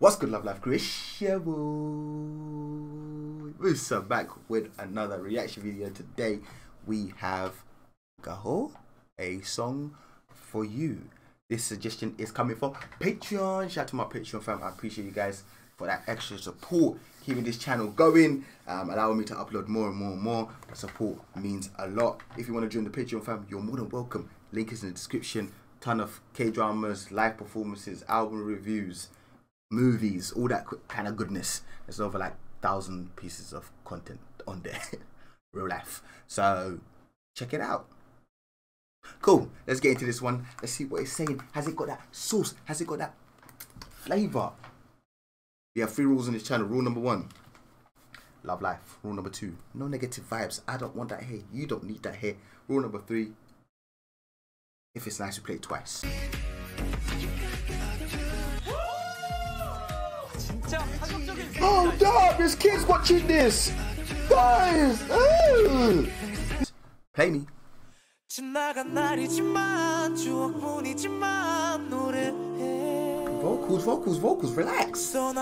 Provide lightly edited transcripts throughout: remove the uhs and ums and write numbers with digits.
What's good, Love Life Croatia? We're back with another reaction video. Today we have Gaho, a song for you. This suggestion is coming from Patreon. Shout out to my Patreon fam. I appreciate you guys for that extra support, keeping this channel going, allowing me to upload more and more and more. Support means a lot. If you want to join the Patreon fam, you're more than welcome. Link is in the description. Ton of K-dramas, live performances, album reviews, movies, all that kind of goodness. There's over like 1,000 pieces of content on there. Real life. So check it out. Cool, let's get into this one. Let's see what it's saying. Has it got that sauce? Has it got that flavor? We have three rules on this channel. Rule number one, love life. Rule number two, no negative vibes. I don't want that hair, you don't need that hair. Rule number three, if it's nice, we play it twice. Oh damn, there's kids watching this! Guys! Ooh. Play me. Vocals, vocals, vocals, relax. Woo!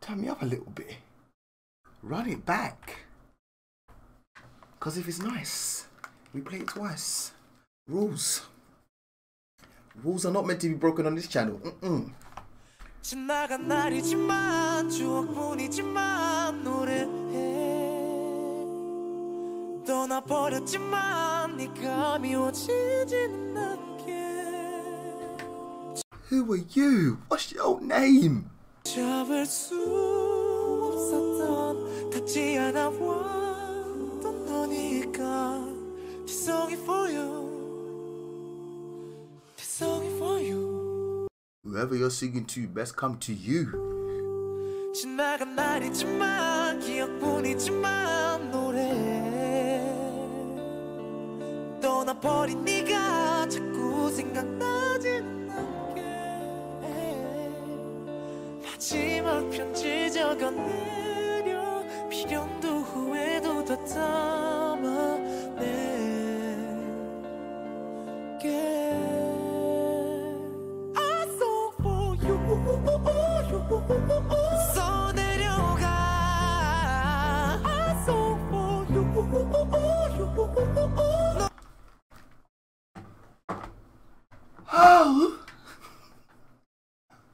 Turn me up a little bit. Run it back. Because if it's nice, we play it twice. Rules. Rules are not meant to be broken on this channel. Who are you? What's your name? Whoever you're singing to, best come to you. Oh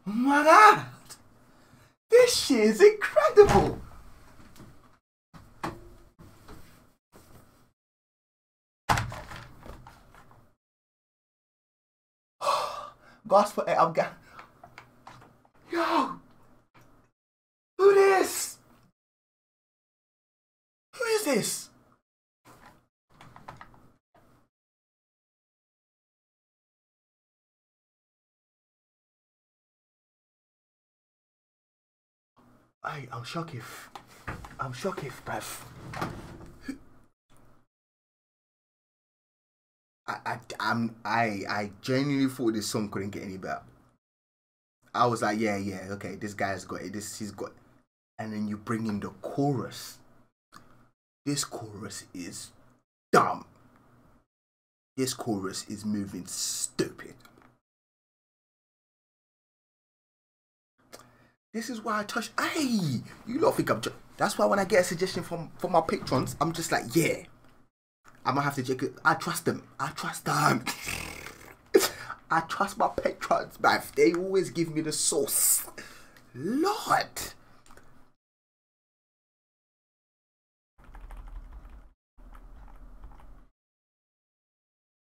my God, this shit is incredible. Gospel, I'm got. Yo, who this? Who is this? Hey, I'm shocked. I'm shocked, bruv. I genuinely thought this song couldn't get any better. I was like, yeah, okay, this guy's got it, he's got it. And then you bring in the chorus. This chorus is dumb. This chorus is moving stupid. This is why I touch. Hey, you lot think I'm. That's why when I get a suggestion from my patrons, I'm just like, yeah, I'm gonna have to check it. I trust them. I trust them. I trust my patrons, man. They always give me the sauce. Lord.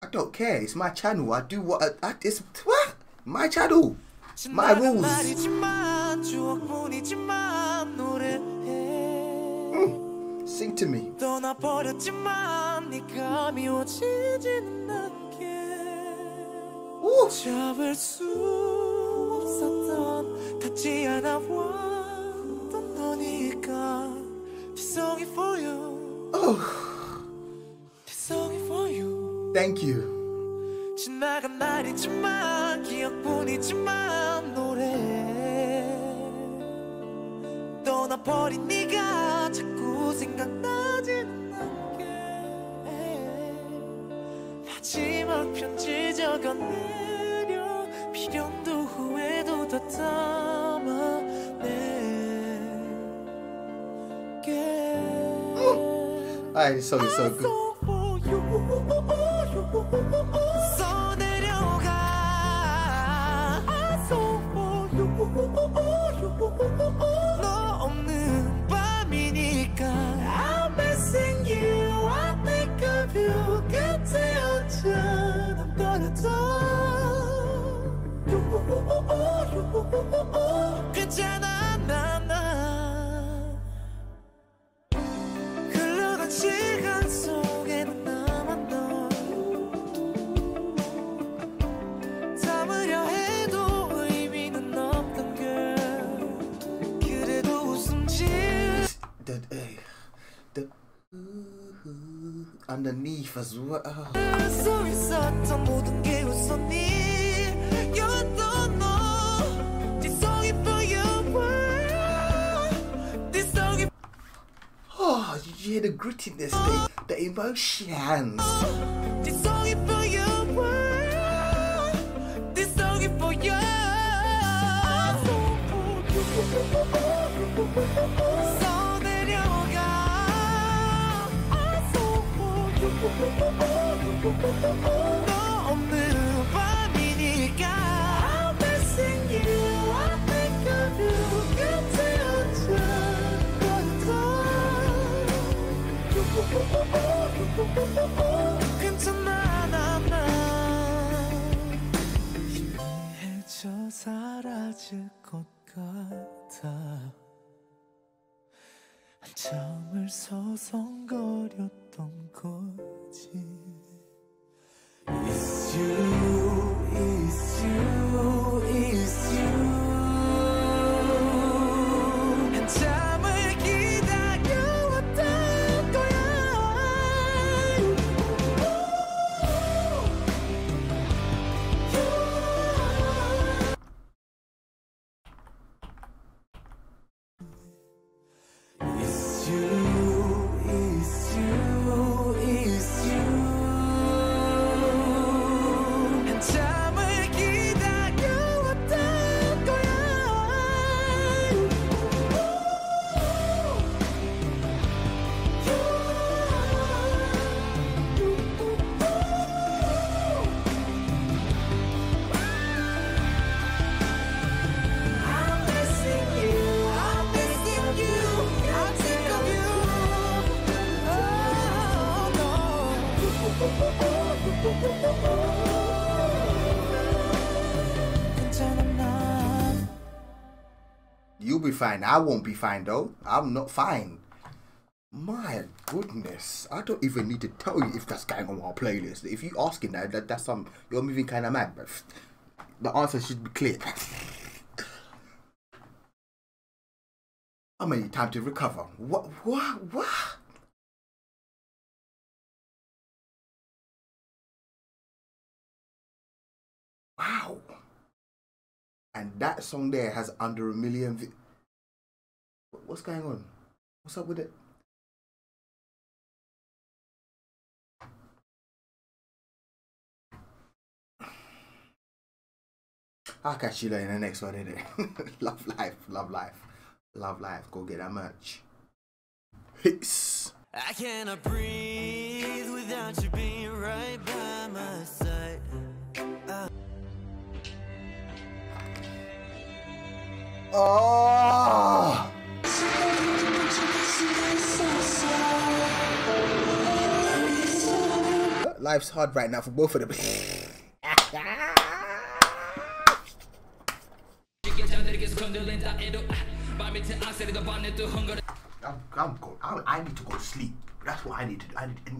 I don't care. It's my channel. I do what I. It's what? My channel. My rules. Sing to me. Ooh. Oh. Thank you. 마지막 편지 적어내려 비련도 후회도 다 담아내. 아, 이 소리 so good. Underneath as well. Oh, did you hear the grittiness, the emotions? I'm missing you. I think of you. Can't tell you. It's you, it's you, it's you. 한참을 기다려왔던 거야. It's you. You'll be fine. I won't be fine though. I'm not fine. My goodness, I don't even need to tell you if that's going on our playlist. If you asking that that's some you're moving kind of mad, but the answer should be clear. How many time to recover? What? Wow. And that song there has under 1 million views. What's going on? What's up with it? I'll catch you later in the next one, innit? Love life, love life, love life. Go get that merch. Peace. I cannot breathe without you being right by my side. Oh. Life's hard right now for both of them. I need to go sleep. That's what I need to do.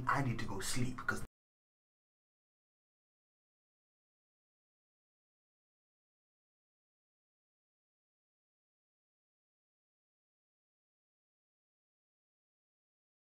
I need to go sleep because